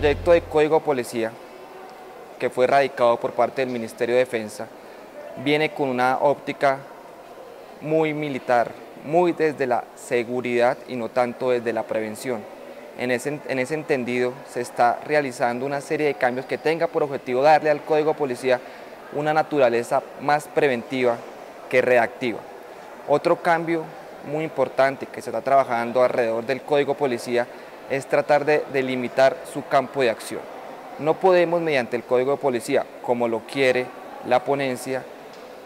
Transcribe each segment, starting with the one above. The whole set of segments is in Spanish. proyecto de Código Policía, que fue radicado por parte del Ministerio de Defensa, viene con una óptica muy militar, muy desde la seguridad y no tanto desde la prevención. En ese entendido se está realizando una serie de cambios que tenga por objetivo darle al Código Policía una naturaleza más preventiva que reactiva. Otro cambio muy importante que se está trabajando alrededor del Código Policía es tratar de delimitar su campo de acción. No podemos mediante el Código de Policía, como lo quiere la ponencia,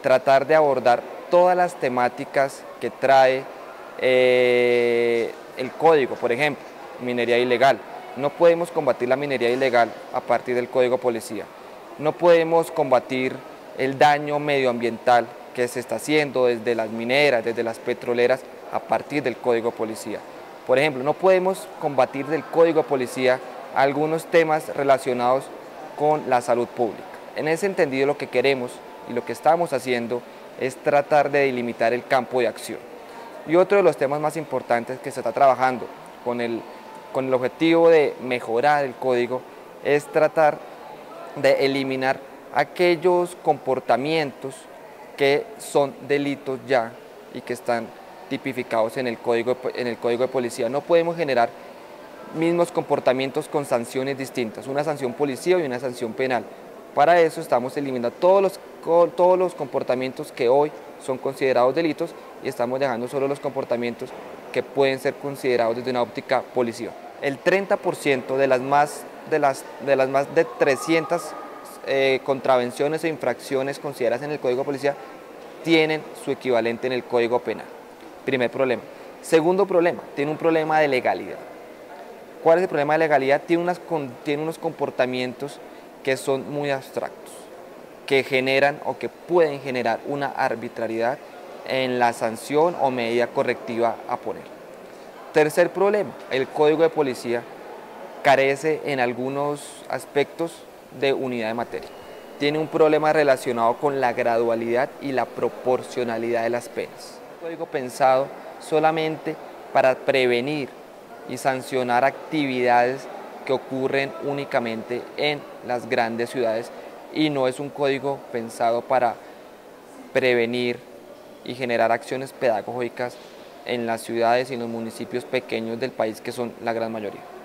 tratar de abordar todas las temáticas que trae el Código, por ejemplo, minería ilegal. No podemos combatir la minería ilegal a partir del Código de Policía. No podemos combatir el daño medioambiental que se está haciendo desde las mineras, desde las petroleras, a partir del Código de Policía. Por ejemplo, no podemos combatir del Código de Policía algunos temas relacionados con la salud pública. En ese entendido, lo que queremos y lo que estamos haciendo es tratar de delimitar el campo de acción. Y otro de los temas más importantes que se está trabajando con el objetivo de mejorar el código es tratar de eliminar aquellos comportamientos que son delitos ya y que están tipificados en el código de Policía. No podemos generar mismos comportamientos con sanciones distintas, una sanción policial y una sanción penal. Para eso estamos eliminando todos los comportamientos que hoy son considerados delitos y estamos dejando solo los comportamientos que pueden ser considerados desde una óptica policial. El 30% de las más de 300 contravenciones e infracciones consideradas en el Código de Policía tienen su equivalente en el Código Penal. Primer problema. Segundo problema, tiene un problema de legalidad. ¿Cuál es el problema de legalidad? Tiene unos comportamientos que son muy abstractos, que generan o que pueden generar una arbitrariedad en la sanción o medida correctiva a poner. Tercer problema, el Código de Policía carece en algunos aspectos de unidad de materia. Tiene un problema relacionado con la gradualidad y la proporcionalidad de las penas. Un código pensado solamente para prevenir y sancionar actividades que ocurren únicamente en las grandes ciudades y no es un código pensado para prevenir y generar acciones pedagógicas en las ciudades y en los municipios pequeños del país que son la gran mayoría.